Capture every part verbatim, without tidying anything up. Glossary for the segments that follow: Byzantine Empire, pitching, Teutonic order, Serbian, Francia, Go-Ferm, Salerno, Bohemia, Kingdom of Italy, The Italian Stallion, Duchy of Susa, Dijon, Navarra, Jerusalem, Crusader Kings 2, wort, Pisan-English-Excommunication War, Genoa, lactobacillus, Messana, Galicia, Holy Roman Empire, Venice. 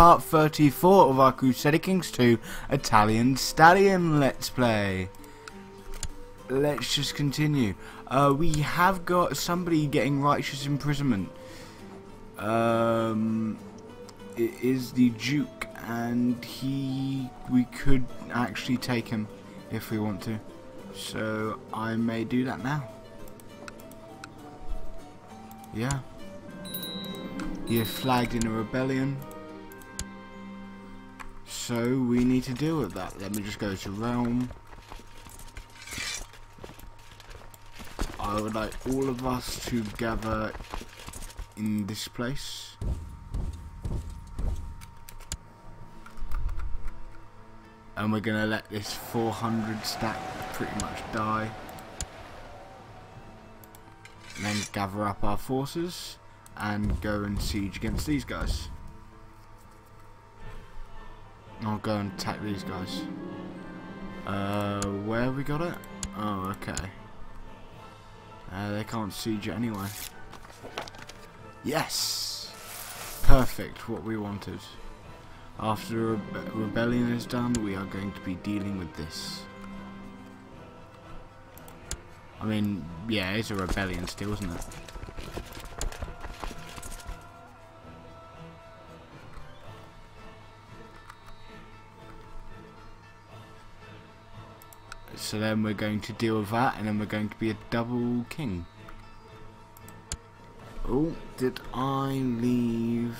part thirty-four of our Crusader Kings two Italian Stallion Let's Play. Let's just continue. Uh, we have got somebody getting righteous imprisonment. Um, it is the Duke, and he... we could actually take him if we want to. So I may do that now. Yeah. You're flagged in a rebellion, so we need to deal with that. Let me just go to realm. I would like all of us to gather in this place. And we're gonna let this four hundred stack pretty much die. And then gather up our forces and go and siege against these guys. I'll go and attack these guys. Uh, where have we got it? Oh, okay. Uh, they can't siege it anyway. Yes! Perfect, what we wanted. After a rebe rebellion is done, we are going to be dealing with this. I mean, yeah, it's a rebellion still, isn't it? So then we're going to deal with that, and then we're going to be a double king. Oh, did I leave...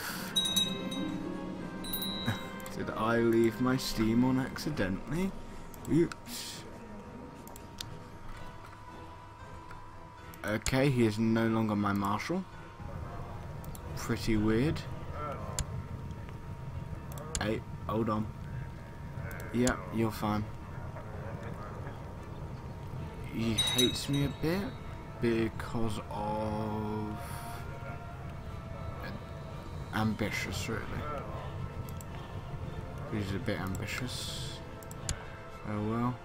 did I leave my steam on accidentally? Oops. Okay, he is no longer my marshal. Pretty weird. Hey, hold on. Yeah, you're fine. He hates me a bit because of ambitious, really. He's a bit ambitious. Oh well.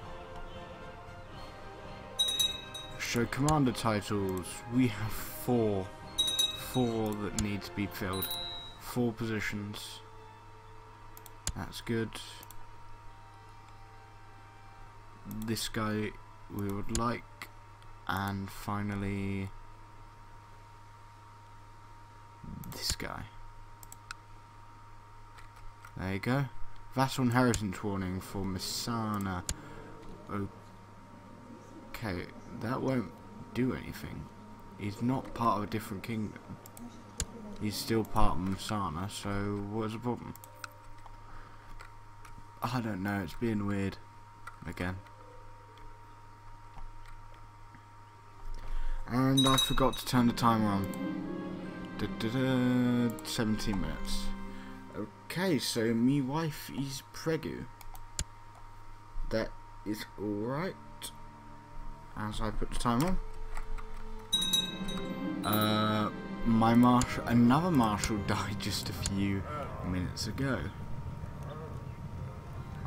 So commander titles, we have four, four that need to be filled, four positions. That's good. This guy we would like, and finally this guy. There you go. Vassal inheritance warning for Messana. Okay, that won't do anything. He's not part of a different kingdom. He's still part of Messana, so what's the problem? I don't know, it's being weird again. And I forgot to turn the timer on. Da, da, da, seventeen minutes. Okay, so me wife is pregu. That is alright. As I put the timer on. Uh, my marshal, another marshal died just a few minutes ago.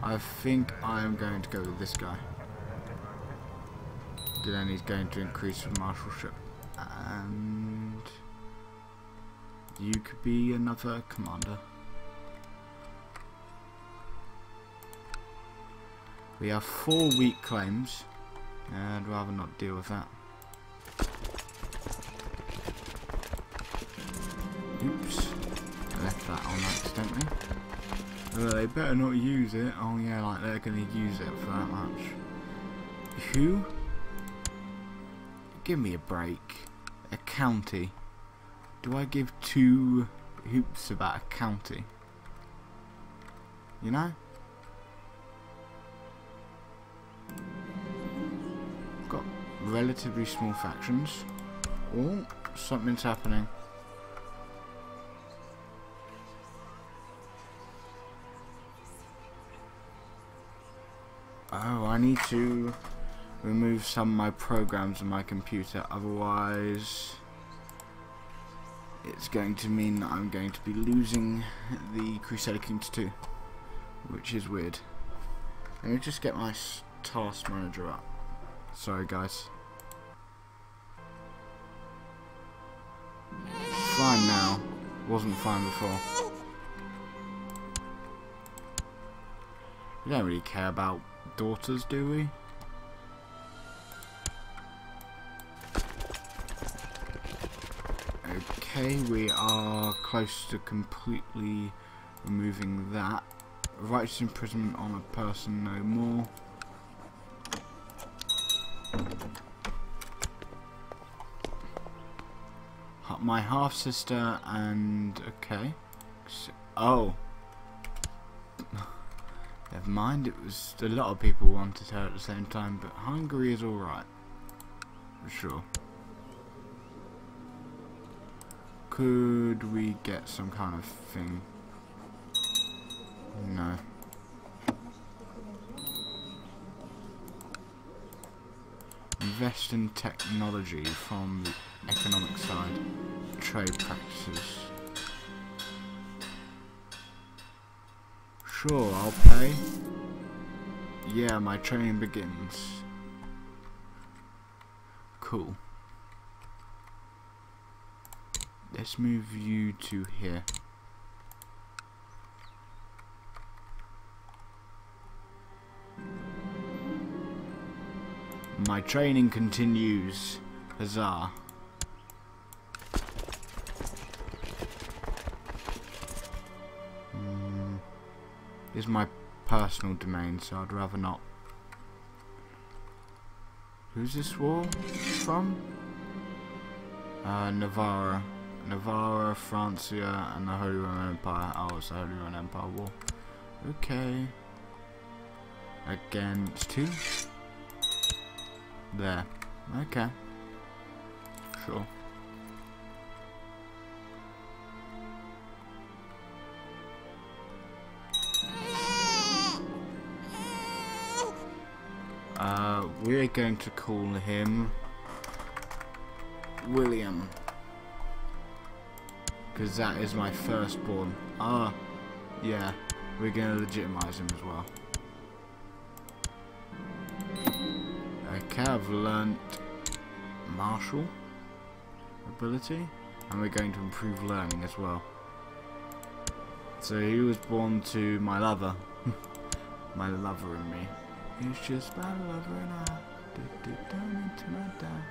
I think I am going to go with this guy. Then he's going to increase the marshalship, and you could be another commander. We have four weak claims, and I'd rather not deal with that. Oops, I left that on accidentally. Well, they better not use it. Oh yeah, like they're going to use it for that much. Who? Give me a break. A county. Do I give two hoops about a county? You know? I've got relatively small factions. Oh, something's happening. Oh, I need to remove some of my programs on my computer, otherwise it's going to mean that I'm going to be losing the Crusader Kings two, which is weird. Let me just get my task manager up. Sorry guys. Fine now. Wasn't fine before. We don't really care about daughters, do we? Okay, we are close to completely removing that. Righteous imprisonment on a person no more. My half-sister and... okay. Oh. Never mind, it was... a lot of people wanted her at the same time, but Hungary is alright. For sure. Could we get some kind of thing? No. Invest in technology from the economic side. Trade practices. Sure, I'll pay. Yeah, my training begins. Cool. Let's move you to here. My training continues. Huzzah. Mm, this is my personal domain, so I'd rather not. Who's this war from? Uh, Navarra. Navarra, Francia, and the Holy Roman Empire. Oh, it's the Holy Roman Empire war. Okay. Again, it's two. There. Okay. Sure. Uh, we're going to call him William. Because that is my firstborn. Ah, yeah. We're going to legitimize him as well. Okay, I've learnt martial ability, and we're going to improve learning as well. So he was born to my lover, my lover and me. It's just my lover and I, do, do, down into my dad.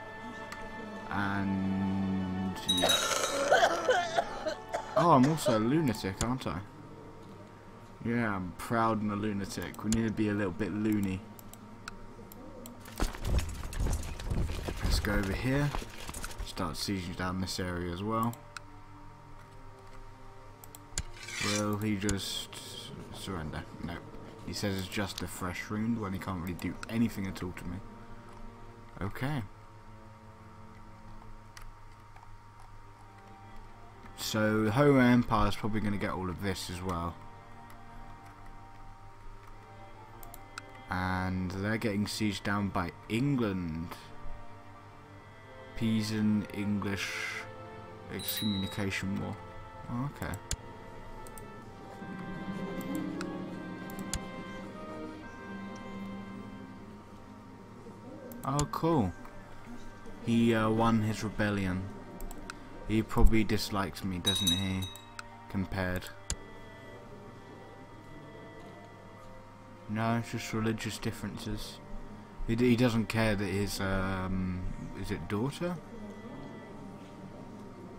And yeah. Oh, I'm also a lunatic, aren't I? Yeah, I'm proud and a lunatic. We need to be a little bit loony. Go over here, start sieging down this area as well. Will he just surrender? Nope. He says it's just a fresh wound when he can't really do anything at all to me. Okay. So the Holy Roman Empire is probably going to get all of this as well. And they're getting sieged down by England. Pisan-English-Excommunication War. Oh, okay. Oh, cool. He uh, won his rebellion. He probably dislikes me, doesn't he? Compared. No, it's just religious differences. He, d he doesn't care that his, um, is it daughter?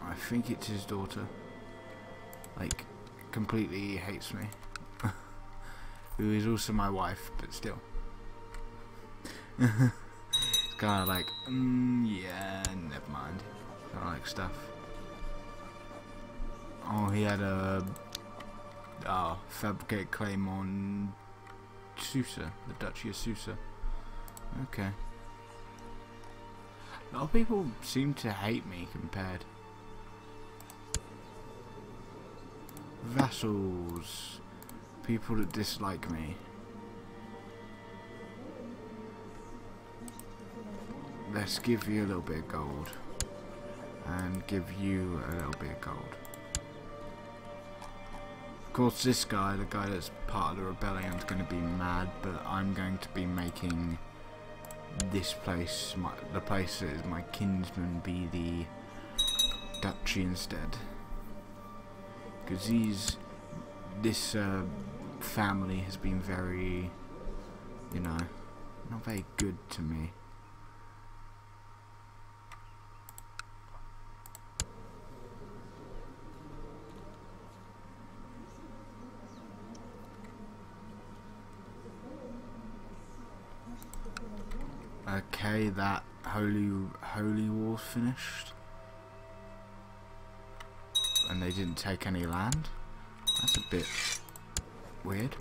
I think it's his daughter. Like, completely hates me. Who is also my wife, but still. It's kind of like, mm, yeah, never mind. I don't like stuff. Oh, he had a oh, fabricate claim on Susa, the Duchy of Susa. Okay. A lot of people seem to hate me compared. Vassals. People that dislike me. Let's give you a little bit of gold. And give you a little bit of gold. Of course this guy, the guy that's part of the rebellion, is going to be mad, but I'm going to be making... this place, my, the place that is my kinsman, be the duchy instead, because these, this uh, family has been very, you know, not very good to me. Okay, that holy holy war's finished, and they didn't take any land. That's a bit weird.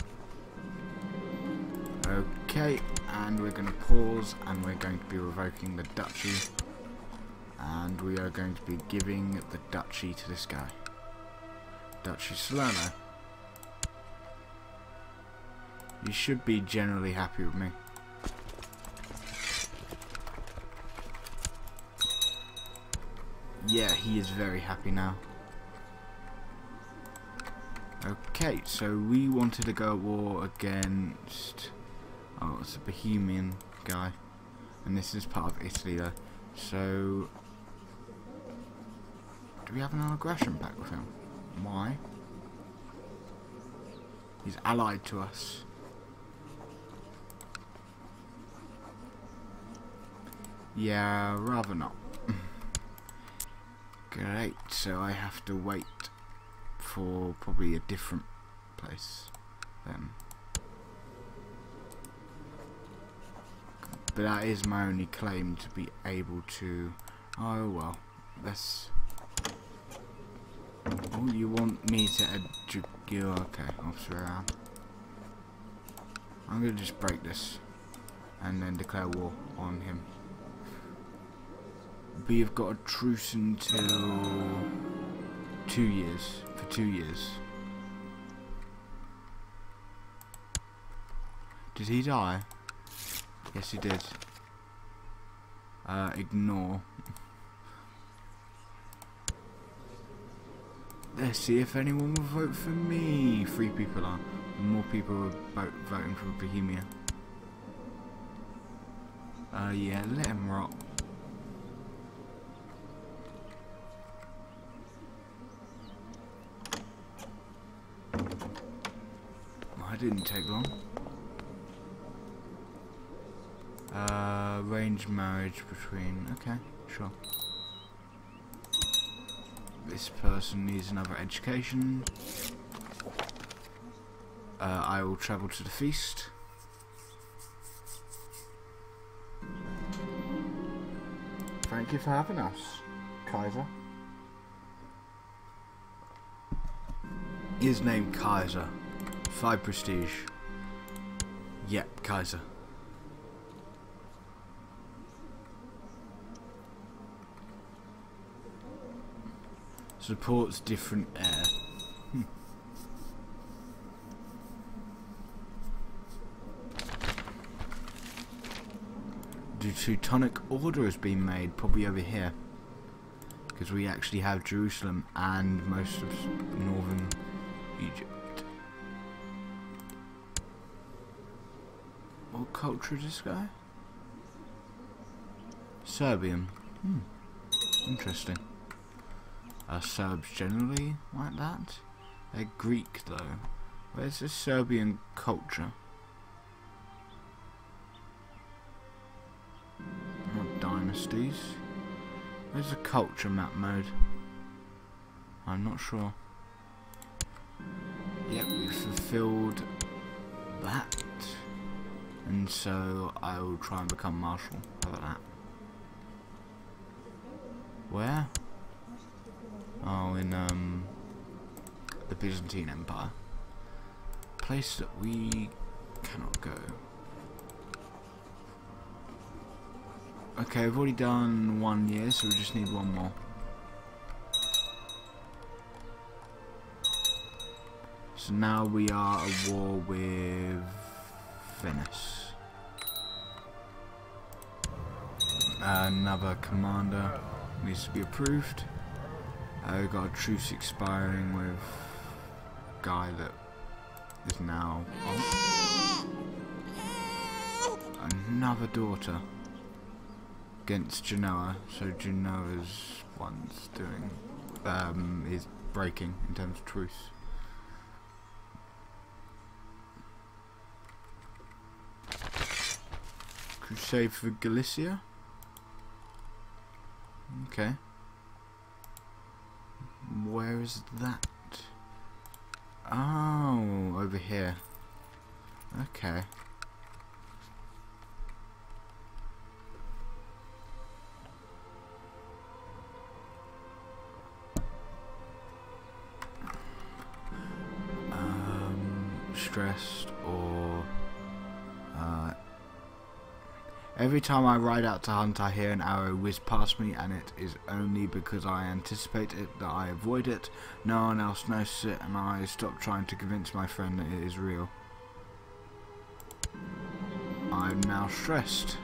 Okay, and we're going to pause, and we're going to be revoking the duchy, and we are going to be giving the duchy to this guy, Duchy Salerno. You should be generally happy with me. Yeah, he is very happy now. Okay, so we wanted to go at war against... oh, it's a Bohemian guy. And this is part of Italy, though. So... do we have an aggression pact with him? Why? He's allied to us. Yeah, rather not. Great, so I have to wait for probably a different place then. But that is my only claim to be able to... oh well, let's... oh, you want me to edu... you okay, I'll swear out. I'm gonna just break this and then declare war on him. We have got a truce until two years. For two years. Did he die? Yes, he did. Uh, ignore. Let's see if anyone will vote for me. Three people are. More people are voting for Bohemia. Uh, yeah, let him rot. Didn't take long. Uh, arranged marriage between... okay, sure. This person needs another education. Uh, I will travel to the feast. Thank you for having us, Kaiser. His name Kaiser. Five prestige. Yep, Kaiser. Supports different air. Hmm. The Teutonic order has been made, probably over here, because we actually have Jerusalem and most of northern Egypt. What culture is this guy? Serbian. Hmm. Interesting. Are Serbs generally like that? They're Greek though. Where's the Serbian culture? Not dynasties. Where's the culture map mode? I'm not sure. Yep, we fulfilled that. And so I will try and become marshal. How about that? Where? Oh, in um the Byzantine Empire. Place that we cannot go. Okay, we've already done one year, so we just need one more. So now we are at war with Venice. Another commander needs to be approved. Uh, we've got a truce expiring with a guy that is now old. Another daughter against Genoa. So Genoa's one's doing um, is breaking in terms of truce. Crusade for Galicia. Okay. Where is that? Oh, over here. Okay. Um, stressed or... Uh, every time I ride out to hunt, I hear an arrow whiz past me, and it is only because I anticipate it that I avoid it. No one else knows it, and I stop trying to convince my friend that it is real. I'm now stressed.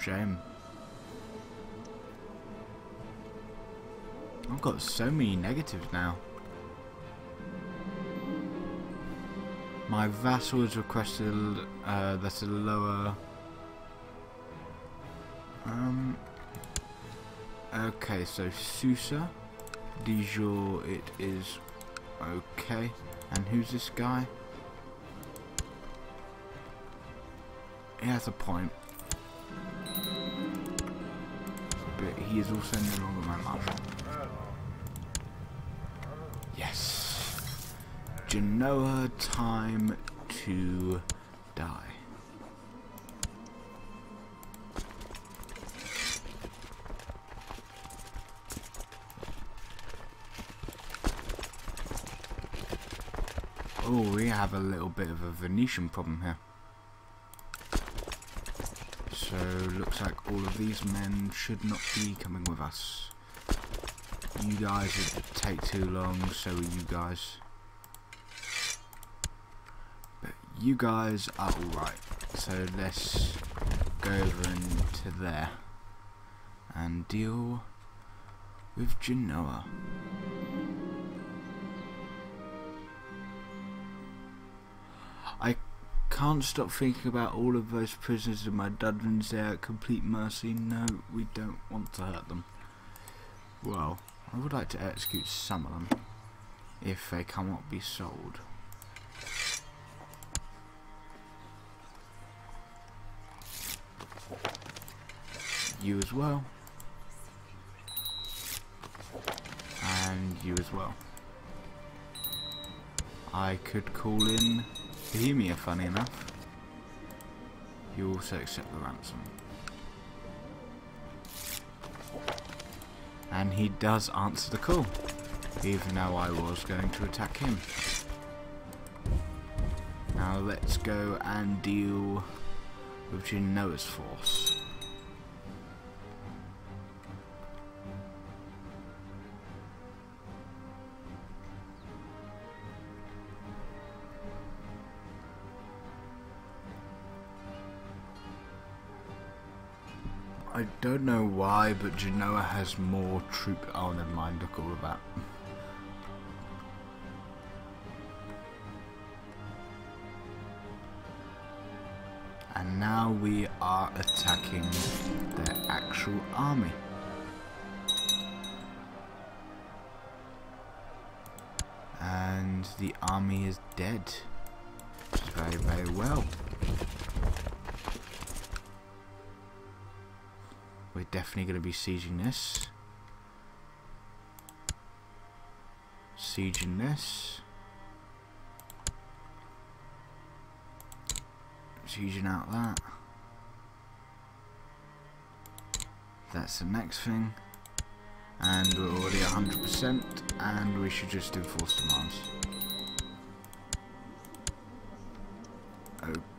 Shame. I've got so many negatives now. My vassal has requested uh, that a lower... Um, okay, so Susa. Dijon it is. Okay. And who's this guy? He has a point. But he is also no longer my marshal. Yes. Genoa, time to die. Oh, we have a little bit of a Venetian problem here. So, looks like all of these men should not be coming with us. You guys would take too long, so are you guys. You guys are alright, so let's go over into there and deal with Genoa. I can't stop thinking about all of those prisoners in my dungeons. They are at complete mercy. No, we don't want to hurt them. Well, I would like to execute some of them if they cannot be sold. You as well, and you as well. I could call in Bohemia, funny enough. You also accept the ransom, and he does answer the call, even though I was going to attack him. Now let's go and deal with Genoa's force. I don't know why, but Genoa has more troop. Oh, never mind, look all of that. And now we are attacking their actual army. And the army is dead. Very, very well. We're definitely going to be sieging this. Sieging this. Sieging out that. That's the next thing. And we're already one hundred percent, and we should just enforce demands.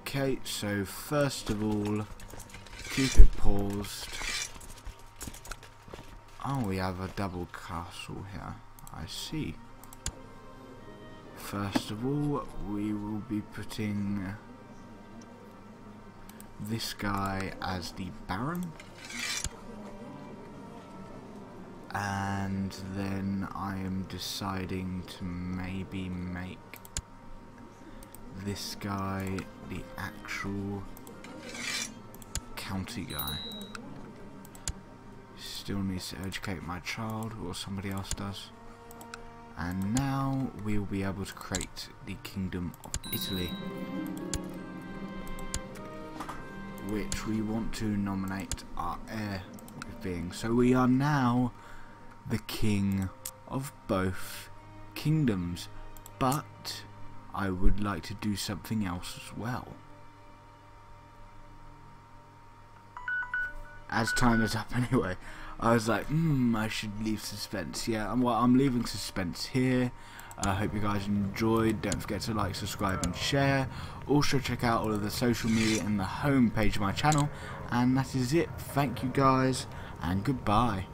Okay, so first of all, keep it paused. Oh, we have a double castle here. I see. First of all, we will be putting this guy as the Baron. And then I am deciding to maybe make this guy the actual county guy. Still needs to educate my child, or somebody else does. And now we'll be able to create the Kingdom of Italy. which we want to nominate our heir with being. So we are now the king of both kingdoms, but I would like to do something else as well. As time is up anyway, I was like, hmm, I should leave suspense. Yeah, I'm, well, I'm leaving suspense here. I uh, hope you guys enjoyed. Don't forget to like, subscribe and share. Also check out all of the social media and the home page of my channel. And that is it. Thank you guys and goodbye.